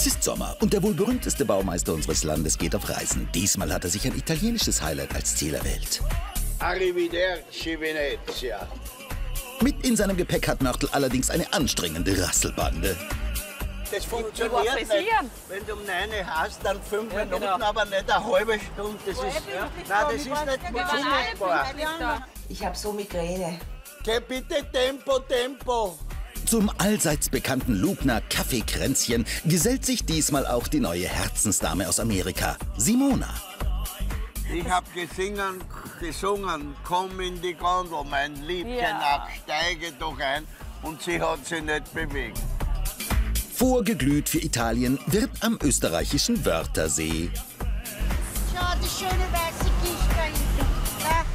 Es ist Sommer und der wohl berühmteste Baumeister unseres Landes geht auf Reisen. Diesmal hat er sich ein italienisches Highlight als Ziel erwählt. Arrivederci, Venezia. Mit in seinem Gepäck hat Mörtel allerdings eine anstrengende Rasselbande. Das funktioniert nicht. Wenn du um 9 hast, dann 5 Minuten, genau. Aber nicht eine halbe Stunde. Das ist, nein, das ist nicht zumutbar. Ich habe so Migräne. Geh bitte Tempo, Tempo. Zum allseits bekannten Lugner Kaffeekränzchen gesellt sich diesmal auch die neue Herzensdame aus Amerika, Simona. Ich habe gesungen, komm in die Gondel, mein Liebchen, ab, steige doch ein. Und sie hat sich nicht bewegt. Vorgeglüht für Italien wird am österreichischen Wörthersee. Schau, die schöne weiße Gischt da hinten.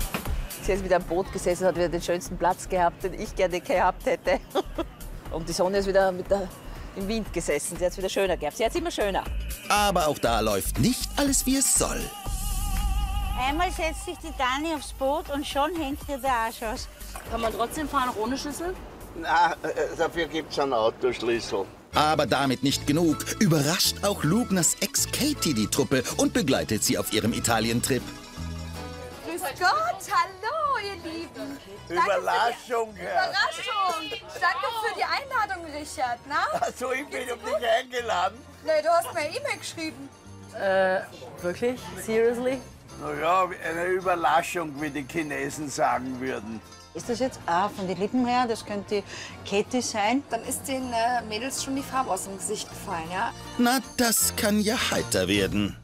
Sie ist wieder am Boot gesessen, hat wieder den schönsten Platz gehabt, den ich gerne gehabt hätte. Und die Sonja ist wieder im Wind gesessen, sie hat es wieder schöner gehabt. Sie hat es immer schöner. Aber auch da läuft nicht alles, wie es soll. Einmal setzt sich die Dani aufs Boot und schon hängt ihr der Arsch aus. Kann man trotzdem fahren, auch ohne Schlüssel? Na, dafür gibt es einen Autoschlüssel. Aber damit nicht genug. Überrascht auch Lugners Ex Katie die Truppe und begleitet sie auf ihrem Italien-Trip. Grüß Gott, hallo ihr Lieben. Überraschung, Herr. Überraschung. Danke für die Einladung, Richard. Na? Ach so, ich bin um dich eingeladen. Nee, du hast mir eine E-Mail geschrieben. Wirklich? Seriously? Na ja, eine Überraschung, wie die Chinesen sagen würden. Ist das jetzt A von den Lippen her? Das könnte Katie sein. Dann ist den Mädels schon die Farbe aus dem Gesicht gefallen, ja? Na, das kann ja heiter werden.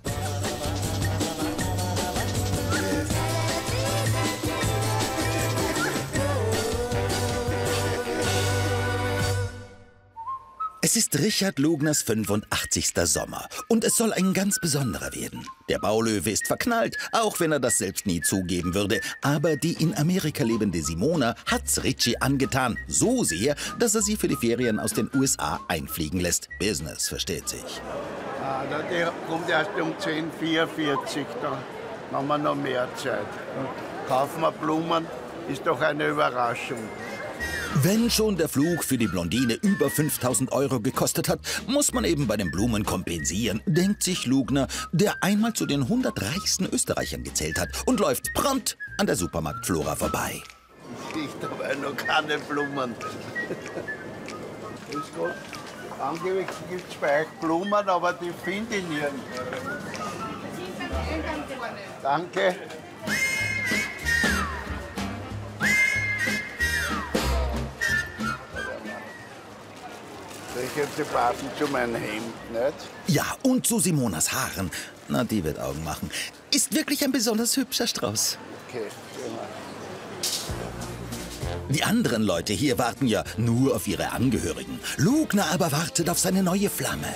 Es ist Richard Lugners 85. Sommer und es soll ein ganz besonderer werden. Der Baulöwe ist verknallt, auch wenn er das selbst nie zugeben würde. Aber die in Amerika lebende Simona hat's Richie angetan, so sehr, dass er sie für die Ferien aus den USA einfliegen lässt. Business, versteht sich. Ah, der kommt erst um 10:44, dann haben wir noch mehr Zeit. Und kaufen wir Blumen, ist doch eine Überraschung. Wenn schon der Flug für die Blondine über 5.000 € gekostet hat, muss man eben bei den Blumen kompensieren, denkt sich Lugner, der einmal zu den 100 reichsten Österreichern gezählt hat und läuft prompt an der Supermarktflora vorbei. Ich habe noch keine Blumen. Grüß Gott. Angeblich gibt es bei euch Blumen, aber die finde ich nirgends. Danke. Ich habe sie passen zu meinem Hemd, nicht? Ja, und zu Simonas Haaren. Na, die wird Augen machen. Ist wirklich ein besonders hübscher Strauß. Okay, genau. Die anderen Leute hier warten ja nur auf ihre Angehörigen. Lugner aber wartet auf seine neue Flamme.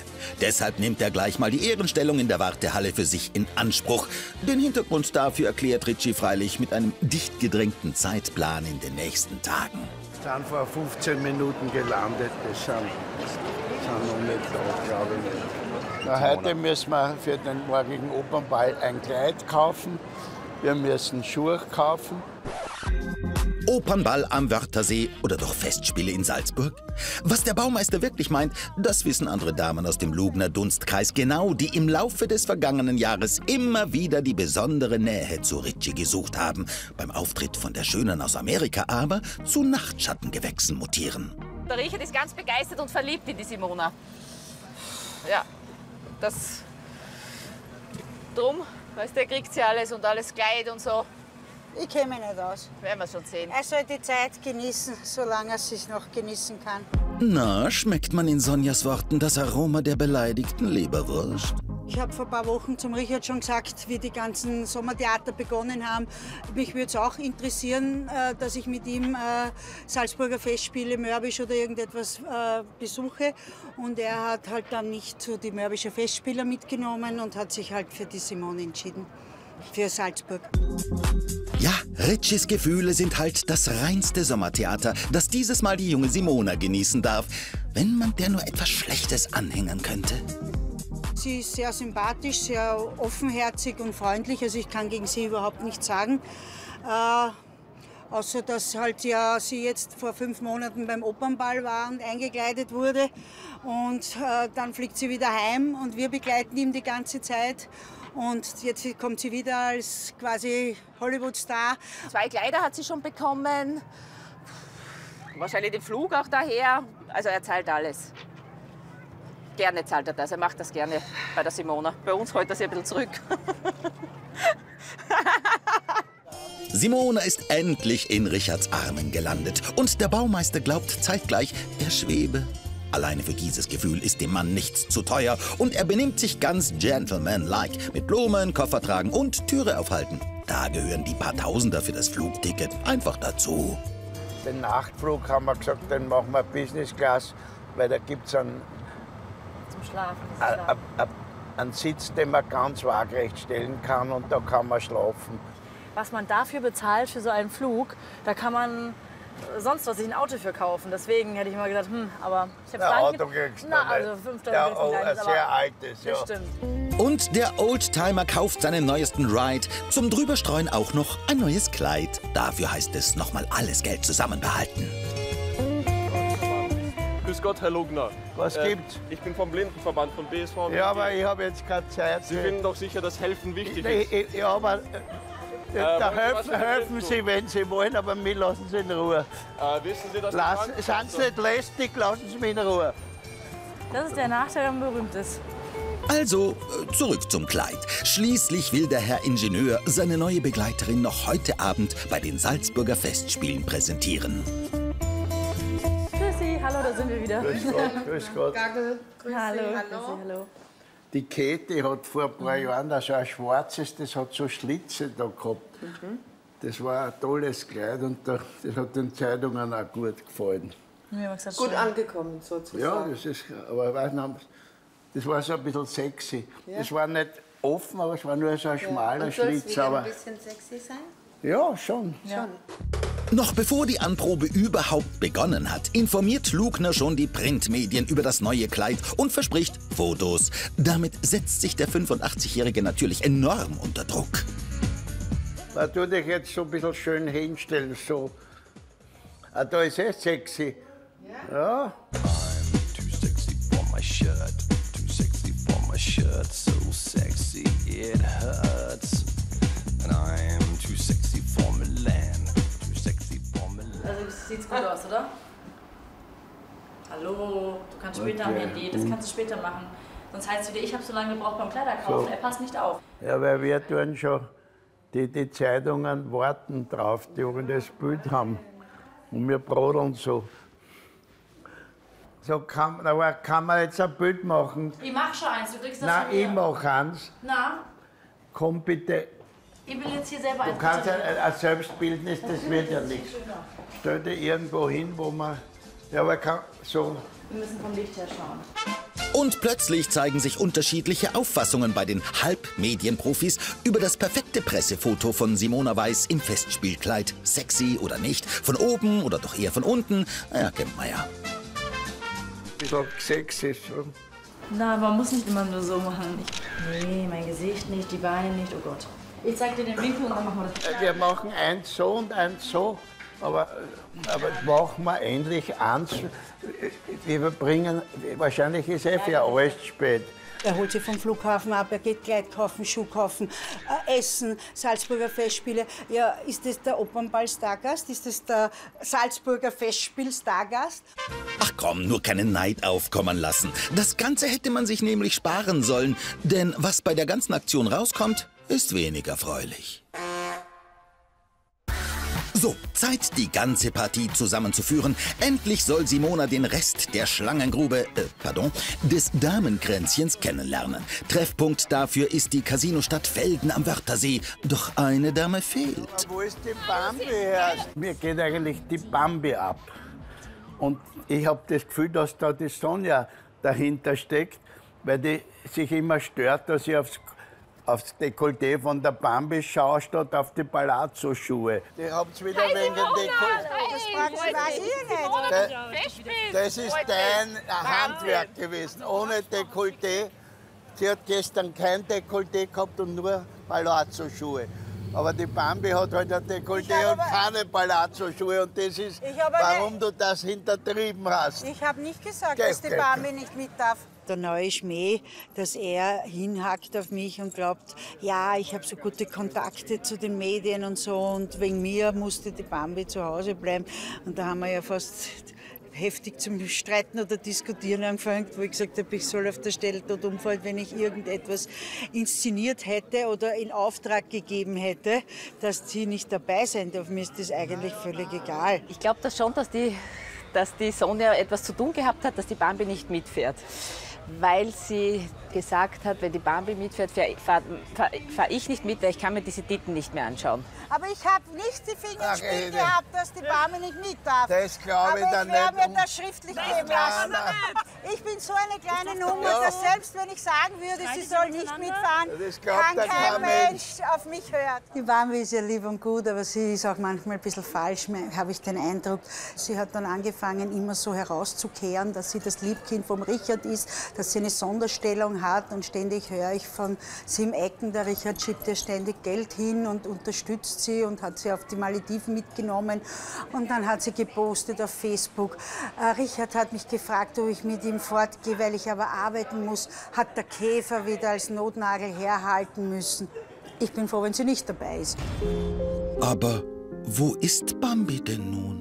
Deshalb nimmt er gleich mal die Ehrenstellung in der Wartehalle für sich in Anspruch. Den Hintergrund dafür erklärt Richie freilich mit einem dicht gedrängten Zeitplan in den nächsten Tagen. Wir sind vor 15 Minuten gelandet, das sind noch nicht da, glaube ich nicht. Na, heute müssen wir für den morgigen Opernball ein Kleid kaufen, wir müssen Schuhe kaufen. Opernball am Wörthersee oder doch Festspiele in Salzburg? Was der Baumeister wirklich meint, das wissen andere Damen aus dem Lugner Dunstkreis genau, die im Laufe des vergangenen Jahres immer wieder die besondere Nähe zu Richie gesucht haben, beim Auftritt von der Schönen aus Amerika aber zu Nachtschattengewächsen mutieren. Der Richard ist ganz begeistert und verliebt in die Simona. Ja, das drum, weißt du, er kriegt sie alles und alles Kleid und so. Ich kenne mich nicht aus. Werden wir schon sehen. Er soll die Zeit genießen, solange er sich noch genießen kann. Na, schmeckt man in Sonjas Worten das Aroma der beleidigten Leberwurst? Ich habe vor ein paar Wochen zum Richard schon gesagt, wie die ganzen Sommertheater begonnen haben. Mich würde es auch interessieren, dass ich mit ihm Salzburger Festspiele, Mörbisch oder irgendetwas besuche. Und er hat halt dann nicht so die Mörbischer Festspieler mitgenommen und hat sich halt für die Simone entschieden. Für Salzburg. Ja, Richies Gefühle sind halt das reinste Sommertheater, das dieses Mal die junge Simona genießen darf, wenn man der nur etwas Schlechtes anhängen könnte. Sie ist sehr sympathisch, sehr offenherzig und freundlich, also ich kann gegen sie überhaupt nichts sagen. Außer dass halt ja sie jetzt vor 5 Monaten beim Opernball war und eingekleidet wurde. Und dann fliegt sie wieder heim und wir begleiten ihn die ganze Zeit. Und jetzt kommt sie wieder als quasi Hollywood-Star. 2 Kleider hat sie schon bekommen. Wahrscheinlich den Flug auch daher. Also er zahlt alles. Gerne zahlt er das. Er macht das gerne bei der Simona. Bei uns holt er sich ein bisschen zurück. Simona ist endlich in Richards Armen gelandet. Und der Baumeister glaubt zeitgleich, er schwebe. Alleine für dieses Gefühl ist dem Mann nichts zu teuer. Und er benimmt sich ganz gentleman-like. Mit Blumen, Koffer tragen und Türe aufhalten. Da gehören die paar Tausender für das Flugticket einfach dazu. Den Nachtflug haben wir gesagt, den machen wir Business Class. Weil da gibt es einen, zum Schlafen, einen Sitz, den man ganz waagrecht stellen kann. Und da kann man schlafen. Was man dafür bezahlt, für so einen Flug, da kann man sonst was sich ein Auto für kaufen. Deswegen hätte ich immer gesagt, aber ich habe ein Auto gekriegt. Na, also 5 Dollar. Ja, ein sehr altes, ja. Bestimmt. Und der Oldtimer kauft seinen neuesten Ride. Zum Drüberstreuen auch noch ein neues Kleid. Dafür heißt es, nochmal alles Geld zusammenbehalten. Grüß Gott, Herr Lugner. Was gibt's? Ich bin vom Blindenverband, vom BSV. Ja, aber ich habe jetzt keine Zeit. Sie finden doch sicher, dass Helfen wichtig ist. Ja, aber da helfen Sie, wenn Sie wollen, aber mich lassen Sie in Ruhe. Wissen Sie, dass sind Sie nicht lästig, lassen Sie mich in Ruhe. Das ist der Nachteil, wenn man berühmt ist. Also, zurück zum Kleid. Schließlich will der Herr Ingenieur seine neue Begleiterin noch heute Abend bei den Salzburger Festspielen präsentieren. Tschüssi, hallo, da sind wir wieder. Grüß Gott, grüß Gott. Gagel, grüß hallo. Hallo. Hallo. Die Katie hat vor ein paar Jahren da schon ein schwarzes, das hat so Schlitze da gehabt. Mhm. Das war ein tolles Kleid und das hat den Zeitungen auch gut gefallen. Gesagt, gut angekommen sozusagen. Ja, das ist, aber das war so ein bisschen sexy. Ja. Das war nicht offen, aber es war nur so ein schmaler Schlitz. Soll es wieder ein bisschen sexy sein? Ja, schon. Ja. Noch bevor die Anprobe überhaupt begonnen hat, informiert Lugner schon die Printmedien über das neue Kleid und verspricht Fotos. Damit setzt sich der 85-Jährige natürlich enorm unter Druck. Da tu dich jetzt so ein bisschen schön hinstellen, so. Ah, da ist es sexy. Ja. I'm too sexy for my shirt, too sexy for my shirt, so sexy it hurts. And I'm too sexy for Milan. Also sieht's gut aus, oder? Hallo, du kannst später am Handy, das kannst du später machen. Sonst heißt es wieder, ich habe so lange gebraucht beim Kleiderkaufen, so. Er passt nicht auf. Ja, weil wir tun schon, die Zeitungen warten drauf, die auch das Bild haben. Und wir brodeln so. So kann man jetzt ein Bild machen? Ich mache schon eins, du kriegst das von mir. Nein, ich mache eins. Na? Komm bitte. Ich will jetzt hier selber eins. Du kannst ein Selbstbildnis, das wird ja nichts. Stell dir irgendwo hin, wo man. Ja, aber kann, so. Wir müssen vom Licht her schauen. Und plötzlich zeigen sich unterschiedliche Auffassungen bei den Halbmedienprofis über das perfekte Pressefoto von Simona Weiß im Festspielkleid. Sexy oder nicht, von oben oder doch eher von unten. Ja, kennt man ja. Ich glaube, sexy ist schon. Na, man muss nicht immer nur so machen. Nee, mein Gesicht nicht, die Beine nicht, oh Gott. Ich zeig dir den Winkel und dann machen wir das. Wir machen eins so und eins so, aber machen wir endlich eins. Wir bringen, wahrscheinlich ist er für alles spät. Er holt sie vom Flughafen ab, er geht Kleid kaufen, Schuh kaufen, Essen, Salzburger Festspiele. Ja, ist das der Opernball-Stargast? Ist das der Salzburger Festspiel-Stargast? Ach komm, nur keinen Neid aufkommen lassen. Das Ganze hätte man sich nämlich sparen sollen. Denn was bei der ganzen Aktion rauskommt, ist wenig erfreulich. So, Zeit, die ganze Partie zusammenzuführen. Endlich soll Simona den Rest der Schlangengrube, des Damenkränzchens kennenlernen. Treffpunkt dafür ist die Casinostadt Velden am Wörthersee. Doch eine Dame fehlt. Aber wo ist die Bambi her? Mir geht eigentlich die Bambi ab. Und ich habe das Gefühl, dass da die Sonja dahinter steckt, weil die sich immer stört, dass sie aufs Dekolleté von der Bambi schaue, statt auf die Palazzo-Schuhe. Die haben's wieder wegen dem Dekolleté. Das fragst du auch hier nicht. Das ist dein Handwerk gewesen, ohne Dekolleté. Sie hat gestern kein Dekolleté gehabt und nur Palazzo-Schuhe. Aber die Bambi hat halt ein Dekolleté und keine Palazzo-Schuhe. Und das ist, warum du das hintertrieben hast. Ich habe nicht gesagt, dass die Bambi nicht mit darf. Der neue Schmäh, dass er hinhackt auf mich und glaubt, ja, ich habe so gute Kontakte zu den Medien und so und wegen mir musste die Bambi zu Hause bleiben. Und da haben wir ja fast heftig zum Streiten oder Diskutieren angefangen, wo ich gesagt habe, ich soll auf der Stelle dort umfallen, wenn ich irgendetwas inszeniert hätte oder in Auftrag gegeben hätte, dass sie nicht dabei sein darf. Mir ist das eigentlich völlig egal. Ich glaube das schon, dass die Sonja etwas zu tun gehabt hat, dass die Bambi nicht mitfährt. Weil sie gesagt hat, wenn die Bambi mitfährt, fahr ich nicht mit, weil ich kann mir diese Titten nicht mehr anschauen. Aber ich habe nicht die Finger im Spiel gehabt, dass die Bambi nicht mit darf. Das glaube ich dann nicht. Aber ich werde mir das schriftlich geben lassen. Ich bin so eine kleine Nummer, dass selbst wenn ich sagen würde, sie soll nicht mitfahren, kann kein Mensch auf mich hören. Die Bambi ist ja lieb und gut, aber sie ist auch manchmal ein bisschen falsch, habe ich den Eindruck. Sie hat dann angefangen, immer so herauszukehren, dass sie das Liebkind vom Richard ist, dass sie eine Sonderstellung hat und ständig höre ich von Sim Ecken, der Richard schiebt ihr ständig Geld hin und unterstützt sie und hat sie auf die Malediven mitgenommen und dann hat sie gepostet auf Facebook. Richard hat mich gefragt, ob ich mit ihm fortgehe, weil ich aber arbeiten muss, hat der Käfer wieder als Notnagel herhalten müssen. Ich bin froh, wenn sie nicht dabei ist. Aber wo ist Bambi denn nun?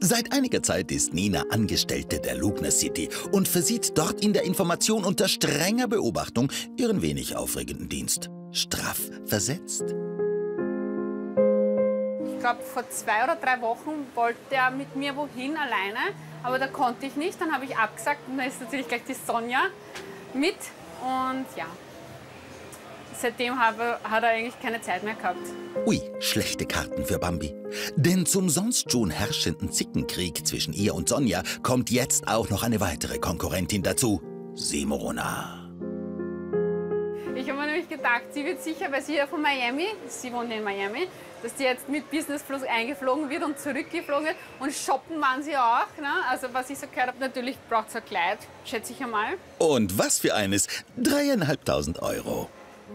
Seit einiger Zeit ist Nina Angestellte der Lugner City und versieht dort in der Information unter strenger Beobachtung ihren wenig aufregenden Dienst. Straff versetzt. Ich glaube, vor 2 oder 3 Wochen wollte er mit mir wohin alleine, aber da konnte ich nicht. Dann habe ich abgesagt und da ist natürlich gleich die Sonja mit. Und ja, seitdem hat er eigentlich keine Zeit mehr gehabt. Ui, schlechte Karten für Bambi. Denn zum sonst schon herrschenden Zickenkrieg zwischen ihr und Sonja kommt jetzt auch noch eine weitere Konkurrentin dazu, Simona. Ich habe mir nämlich gedacht, sie wird sicher, weil sie ja von Miami, sie wohnt in Miami, dass die jetzt mit Businessfluss eingeflogen wird und zurückgeflogen wird. Und shoppen waren sie auch, ne? Also was ich so gehört habe, natürlich braucht sie ein Kleid, schätze ich einmal. Und was für eines, 3.500 €.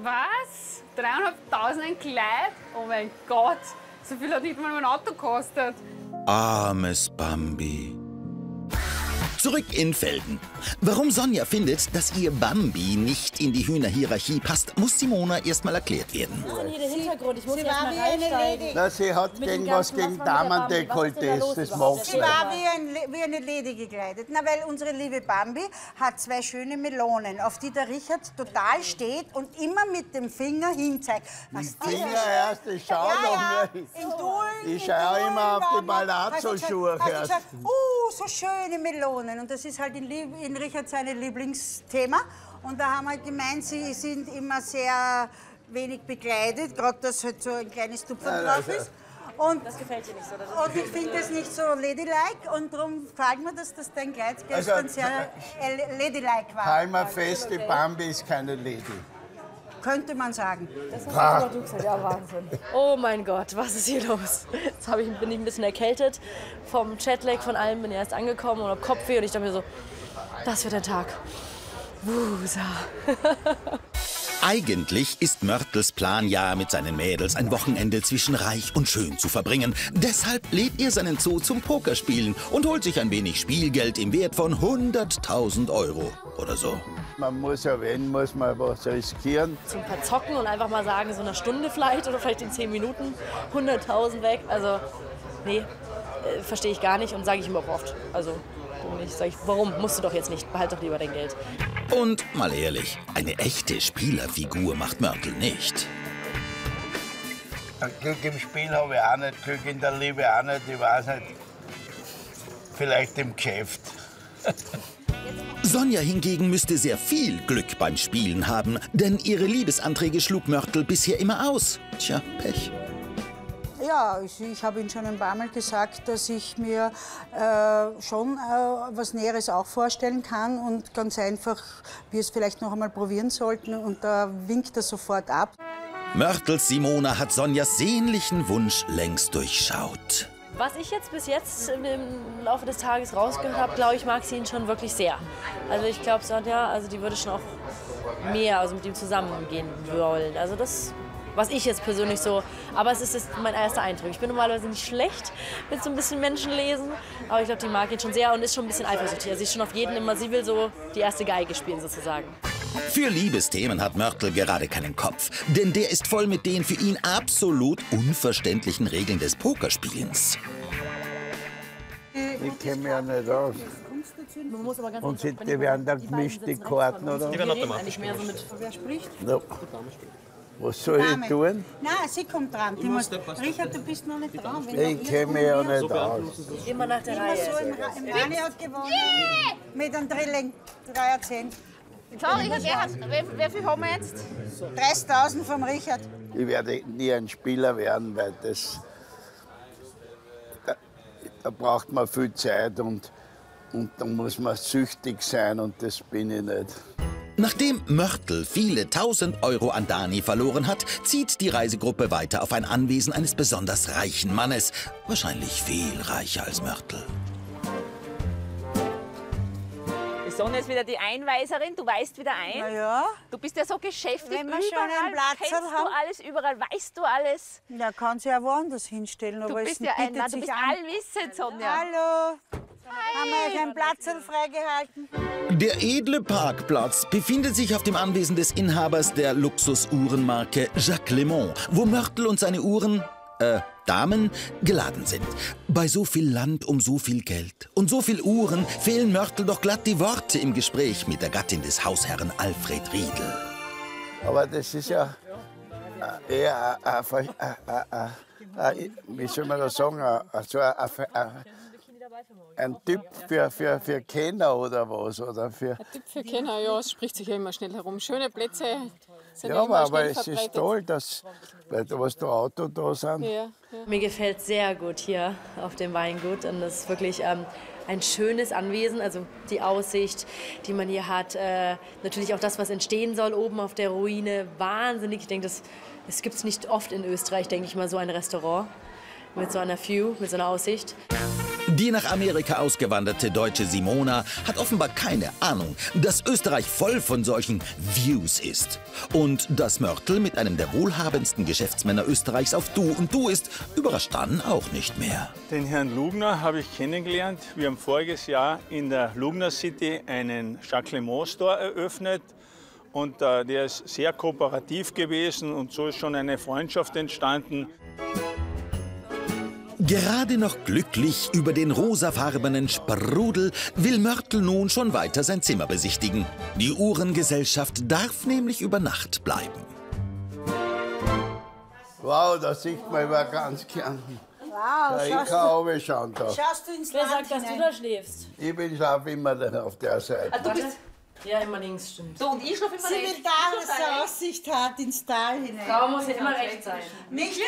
Was? 3.500 € ein Kleid? Oh mein Gott, so viel hat nicht mal mein Auto gekostet. Armes Bambi. Zurück in Velden. Warum Sonja findet, dass ihr Bambi nicht in die Hühnerhierarchie passt, muss Simona erstmal erklärt werden. Was ist denn hier der Hintergrund? Ich muss sie war wie eine Lady. Na, sie hat gegen Damendekolletés. Das mag sie. Sie war wie eine Lady gekleidet. Na, weil unsere liebe Bambi hat 2 schöne Melonen, auf die der Richard total steht und immer mit dem Finger hinzeigt. Was die Finger erst, ich schaue noch nicht. Ich schaue immer auf die Palazzo-Schuhe erst. So schöne Melonen. Und das ist halt in Richard sein Lieblingsthema. Und da haben wir halt gemeint, sie sind immer sehr wenig bekleidet, gerade dass halt so ein kleines Tupfer drauf ist. Und das gefällt dir nicht so. Und ich finde das nicht so ladylike und darum fragt man, dass das dein Kleid gestern sehr ladylike war. Halt mal fest, die Bambi ist keine Lady. Könnte man sagen. Das hast du gesagt, ja, Wahnsinn. Oh mein Gott, was ist hier los? Jetzt bin ich ein bisschen erkältet vom Jetlag, von allem, bin erst angekommen und hab Kopfweh und ich dachte mir so, das wird der Tag. Wusa. Eigentlich ist Mörtels Plan ja, mit seinen Mädels ein Wochenende zwischen reich und schön zu verbringen. Deshalb lädt er seinen Zoo zum Pokerspielen und holt sich ein wenig Spielgeld im Wert von 100.000 € oder so. Man muss ja, muss man was riskieren. So ein paar Zocken und einfach mal sagen, so eine Stunde vielleicht oder vielleicht in 10 Minuten 100.000 weg. Also, nee, verstehe ich gar nicht und sage ich ihm auch oft. Also, warum? Musst du doch jetzt nicht. Behalt doch lieber dein Geld. Und mal ehrlich, eine echte Spielerfigur macht Mörtel nicht. Glück im Spiel habe ich auch nicht, Glück in der Liebe auch nicht, ich weiß nicht. Vielleicht im Geschäft. Sonja hingegen müsste sehr viel Glück beim Spielen haben, denn ihre Liebesanträge schlug Mörtel bisher immer aus. Tja, Pech. Ja, ich habe ihm schon ein paar Mal gesagt, dass ich mir schon was Näheres auch vorstellen kann und ganz einfach wir es vielleicht noch einmal probieren sollten und da winkt er sofort ab. Mörtels Simona hat Sonjas sehnlichen Wunsch längst durchschaut. Was ich jetzt bis jetzt im Laufe des Tages rausgehört habe, glaube ich, mag sie ihn schon wirklich sehr. Also ich glaube, Sonja, also die würde schon auch mehr also mit ihm zusammengehen wollen. Also das Was ich jetzt persönlich so, aber es ist mein erster Eindruck. Ich bin normalerweise nicht schlecht mit so ein bisschen Menschenlesen, aber ich glaube, die mag ihn schon sehr und ist schon ein bisschen eifersüchtig. Sie ist schon auf jeden immer, sie will so die erste Geige spielen sozusagen. Für Liebesthemen hat Mörtel gerade keinen Kopf, denn der ist voll mit den für ihn absolut unverständlichen Regeln des Pokerspielens. Ich kenne mich ja nicht aus. Man muss aber ganz und die werden dann gemischte Karten, oder? Die werden automatisch gemischt. Wer spricht? No. Was soll Dame. Ich tun? Nein, sie kommt dran. Die muss, Richard, du bist noch nicht dran. Ich kenne mich ja nicht aus. Immer nach der Reihe. So im Dani hat gewonnen. Yeah. Mit einem Drilling. 3er 10. Schau, Richard, wer viel haben wir jetzt? 30.000 vom Richard. Ich werde nie ein Spieler werden, weil das... Da braucht man viel Zeit und dann muss man süchtig sein und das bin ich nicht. Nachdem Mörtel viele 1000 Euro an Dani verloren hat, zieht die Reisegruppe weiter auf ein Anwesen eines besonders reichen Mannes. Wahrscheinlich viel reicher als Mörtel. Sonja ist wieder die Einweiserin, du weißt wieder ein. Na ja. Du bist ja so geschäftig, wenn wir schon einen Platz haben. Du alles, überall weißt du alles. Ja, kann sie ja woanders hinstellen, aber es bietet sich an. Du bist allwissend, Sonja. Hallo. Hi. Haben wir einen Platz freigehalten? Der edle Parkplatz befindet sich auf dem Anwesen des Inhabers der Luxusuhrenmarke Jacques Lemont, wo Mörtel und seine Uhren, Damen geladen sind. Bei so viel Land um so viel Geld und so viel Uhren fehlen Mörtel doch glatt die Worte im Gespräch mit der Gattin des Hausherrn Alfred Riedel. Aber das ist ja eher, wie soll man das sagen, also ein Typ für Kenner oder was? Oder für ein Typ für Kenner, ja, es spricht sich ja immer schnell herum. Schöne Plätze sind ja, immer aber es verbreitet. Ist toll, dass, was da Auto da sind. Ja, ja. Mir gefällt sehr gut hier auf dem Weingut und das ist wirklich ein schönes Anwesen. Also die Aussicht, die man hier hat, natürlich auch das, was entstehen soll oben auf der Ruine, wahnsinnig. Ich denke, das gibt es nicht oft in Österreich, denke ich mal, so ein Restaurant mit so einer View, mit so einer Aussicht. Die nach Amerika ausgewanderte deutsche Simona hat offenbar keine Ahnung, dass Österreich voll von solchen Views ist. Und dass Mörtel mit einem der wohlhabendsten Geschäftsmänner Österreichs auf Du und Du ist, überrascht dann auch nicht mehr. Den Herrn Lugner habe ich kennengelernt. Wir haben voriges Jahr in der Lugner City einen Jacques Lemont Store eröffnet. Und der ist sehr kooperativ gewesen und so ist schon eine Freundschaft entstanden. Gerade noch glücklich über den rosafarbenen Sprudel will Mörtel nun schon weiter sein Zimmer besichtigen. Die Uhrengesellschaft darf nämlich über Nacht bleiben. Wow, da sieht man über ganz Kärnten. Wow, da ich kann auch schauen da. Schaust du ins Land? Wer sagt, dass du da schläfst? Ich schlafe immer auf der Seite. Ah, du bist ja, immer links, stimmt. So, und ich schlafe immer links. Sie will da, dass er Aussicht hat, ins Tal hinein. Da muss ja immer rechts sein. Nicht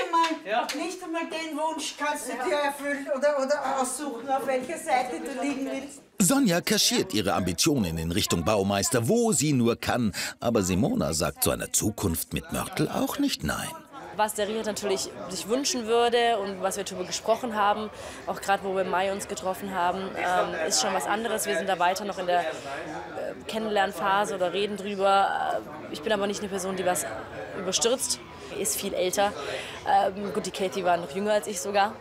einmal den Wunsch kannst du dir erfüllen oder aussuchen, auf welcher Seite du liegen willst. Sonja kaschiert ihre Ambitionen in Richtung Baumeister, wo sie nur kann. Aber Simona sagt zu einer Zukunft mit Mörtel auch nicht nein. Was der Richard natürlich sich wünschen würde und was wir darüber gesprochen haben, auch gerade wo wir im Mai uns getroffen haben, ist schon was anderes. Wir sind da weiter noch in der Kennenlernphase oder reden drüber. Ich bin aber nicht eine Person, die was überstürzt. Er ist viel älter. Gut, die Katie war noch jünger als ich sogar.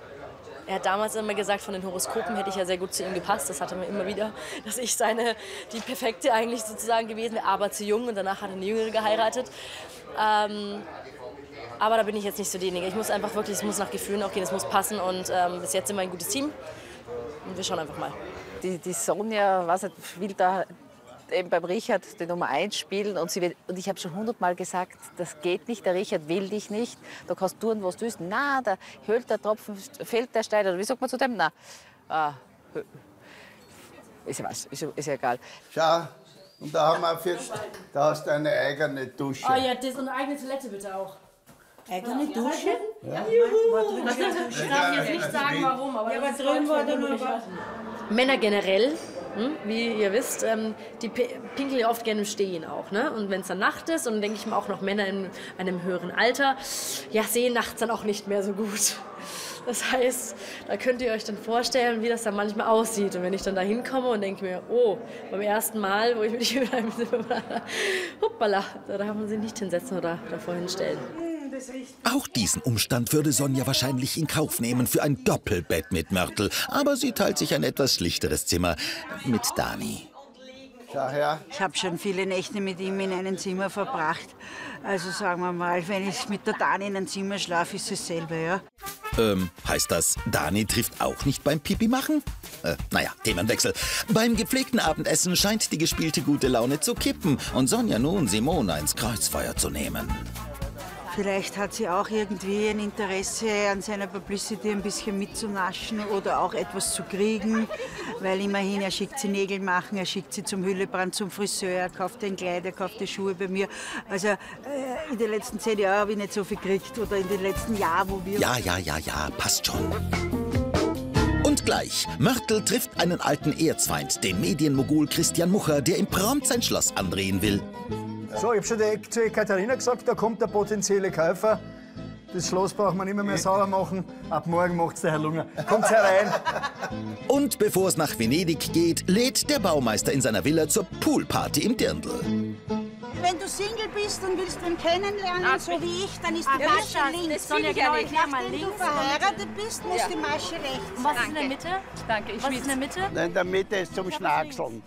Er hat damals immer gesagt, von den Horoskopen hätte ich ja sehr gut zu ihm gepasst. Das hatte man immer wieder, dass ich die perfekte eigentlich sozusagen gewesen wäre, aber zu jung und danach hat er eine Jüngere geheiratet. Aber da bin ich jetzt nicht so diejenige. Ich muss einfach wirklich, es muss nach Gefühlen auch gehen, es muss passen. Und bis jetzt sind wir ein gutes Team. Und wir schauen einfach mal. Die Sonja, was will da eben beim Richard die Nummer 1 spielen. Und ich habe schon 100-mal gesagt, das geht nicht, der Richard will dich nicht. Da kannst du tun, was du willst. Na, da höhlt der Tropfen, fällt der Stein. Oder wie sagt man zu dem? Na, ist ja egal. Schau. Und da haben wir da hast du eine eigene Dusche. Oh ja, das und eine eigene Toilette bitte auch. Eigene Dusche? Ja. Juhu. Ich darf jetzt nicht sagen, warum, aber ja, drin war da nur was. Männer generell, wie ihr wisst, die pinkeln ja oft gerne im Stehen auch. Ne? Und wenn es dann Nacht ist, und denke ich mir auch noch Männer in einem höheren Alter, ja, sehen nachts dann auch nicht mehr so gut. Das heißt, da könnt ihr euch dann vorstellen, wie das dann manchmal aussieht. Und wenn ich dann da hinkomme und denke mir, oh, beim ersten Mal, wo ich mich wieder ein bisschen, hoppala, da darf man sich nicht hinsetzen oder davor hinstellen. Auch diesen Umstand würde Sonja wahrscheinlich in Kauf nehmen für ein Doppelbett mit Mörtel. Aber sie teilt sich ein etwas schlichteres Zimmer mit Dani. Ich habe schon viele Nächte mit ihm in einem Zimmer verbracht. Also sagen wir mal, wenn ich mit der Dani in einem Zimmer schlafe, ist es selber, ja? Heißt das, Dani trifft auch nicht beim Pipi machen? Naja, Themenwechsel. Beim gepflegten Abendessen scheint die gespielte gute Laune zu kippen und Sonja nun Simona ins Kreuzfeuer zu nehmen. Vielleicht hat sie auch irgendwie ein Interesse an seiner Publicity ein bisschen mitzunaschen oder auch etwas zu kriegen, weil immerhin, er schickt sie Nägel machen, er schickt sie zum Hüllebrand, zum Friseur, er kauft ein Kleid, er kauft die Schuhe bei mir. Also in den letzten 10 Jahren habe ich nicht so viel gekriegt oder in den letzten Jahren, wo wir... Ja, passt schon. Und gleich, Mörtel trifft einen alten Erzfeind, den Medienmogul Christian Mucher, der ihm prompt sein Schloss andrehen will. So, ich habe schon zu Katharina gesagt, da kommt der potenzielle Käufer. Das Schloss braucht man immer mehr sauber machen. Ab morgen macht's der Herr Lugner. Kommt herein. Und bevor es nach Venedig geht, lädt der Baumeister in seiner Villa zur Poolparty im Dirndl. Wenn du Single bist und willst ihn kennenlernen, so wie ich, dann ist die Masche links. Wenn du verheiratet bist, muss die Masche rechts. Was ist in der Mitte? Danke, ich was ist in der Mitte? In der Mitte ist zum Schnackseln.